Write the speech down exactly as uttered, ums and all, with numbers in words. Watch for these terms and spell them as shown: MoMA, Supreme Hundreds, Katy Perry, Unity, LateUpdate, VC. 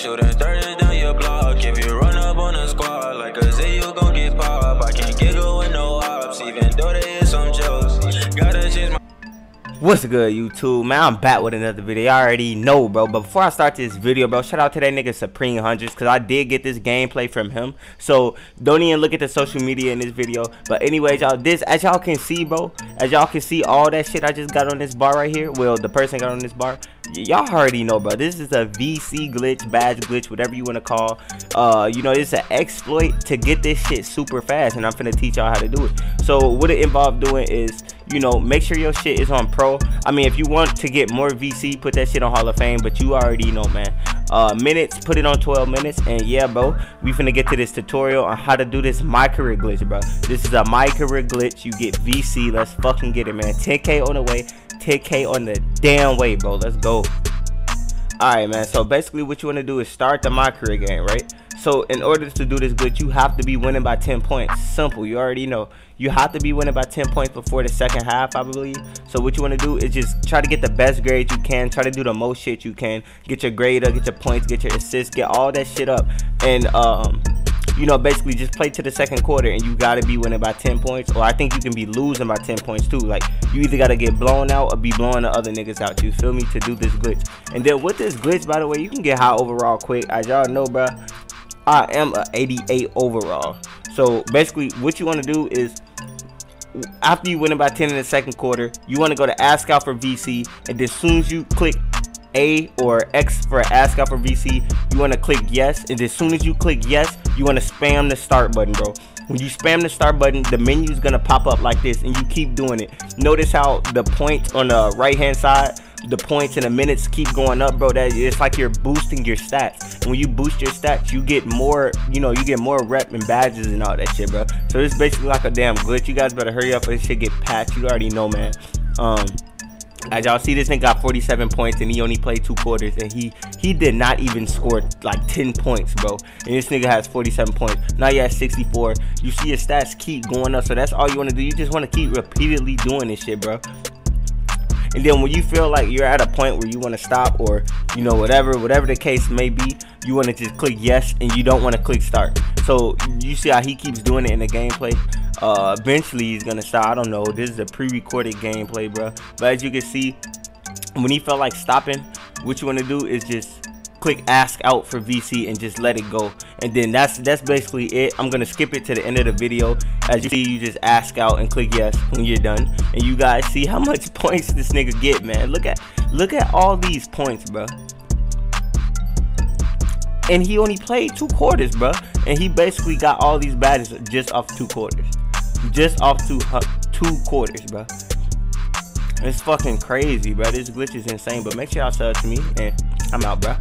shooting thirties down your block. If you run up on a squad like a Z, you gon' get popped. I can't giggle with no ops, even though they is some jokes. Gotta change my. What's good, YouTube? Man, I'm back with another video. I already know, bro. But before I start this video, bro, shout out to that nigga Supreme Hundreds, because I did get this gameplay from him. So don't even look at the social media in this video. But anyways, y'all, this, as y'all can see, bro, as y'all can see, all that shit I just got on this bar right here. Well, the person got on this bar. Y'all already know, bro. This is a V C glitch, badge glitch, whatever you want to call. Uh, you know, it's an exploit to get this shit super fast, and I'm finna teach y'all how to do it. So what it involved doing is, you know, make sure your shit is on pro. I mean, if you want to get more V C, put that shit on Hall of Fame, but you already know, man. Uh, minutes, put it on twelve minutes, and yeah, bro, we finna get to this tutorial on how to do this my career glitch, bro. This is a my career glitch. You get V C. Let's fucking get it, man. ten K on the way. ten K on the damn way, bro. Let's go. Alright, man, so basically what you want to do is start the my career game, right? So in order to do this glitch, you have to be winning by ten points. Simple, you already know. You have to be winning by ten points before the second half, I believe. So what you want to do is just try to get the best grades you can. Try to do the most shit you can. Get your grade up, get your points, get your assists, get all that shit up. And, um... you know, basically just play to the second quarter and you gotta be winning by ten points, or I think you can be losing by ten points too. Like, you either gotta get blown out or be blowing the other niggas out, you feel me, to do this glitch. And then with this glitch, by the way, you can get high overall quick. As y'all know, bruh, I am a eighty-eight overall. So basically what you want to do is, after you win by ten in the second quarter, you want to go to ask out for V C, and as soon as you click A or X for ask out for V C, you want to click yes, and as soon as you click yes, you want to spam the start button, bro. When you spam the start button, the menu is going to pop up like this, and you keep doing it. Notice how the points on the right hand side, the points and the minutes keep going up, bro. That it's like you're boosting your stats. When you boost your stats, you get more, you know, you get more rep and badges and all that shit, bro. So it's basically like a damn glitch. You guys better hurry up or this shit get patched. You already know, man. um As y'all see, this nigga got forty-seven points and he only played two quarters, and he he did not even score like ten points, bro. And this nigga has forty-seven points. Now he has sixty-four. You see your stats keep going up, so that's all you want to do. You just want to keep repeatedly doing this shit, bro. And then when you feel like you're at a point where you want to stop, or, you know, whatever, whatever the case may be, you want to just click yes, and you don't want to click start. So you see how he keeps doing it in the gameplay. Uh, eventually he's gonna stop. I don't know. This is a pre-recorded gameplay, bro. But as you can see, when he felt like stopping, what you want to do is just click ask out for V C and just let it go. And then that's that's basically it. I'm gonna skip it to the end of the video. As you see, you just ask out and click yes when you're done. And you guys see how much points this nigga get, man. Look at look at all these points, bro. And he only played two quarters, bro. And he basically got all these badges just off two quarters. Just off two two quarters, bro. It's fucking crazy, bro. This glitch is insane. But make sure y'all sub to me, and I'm out, bro.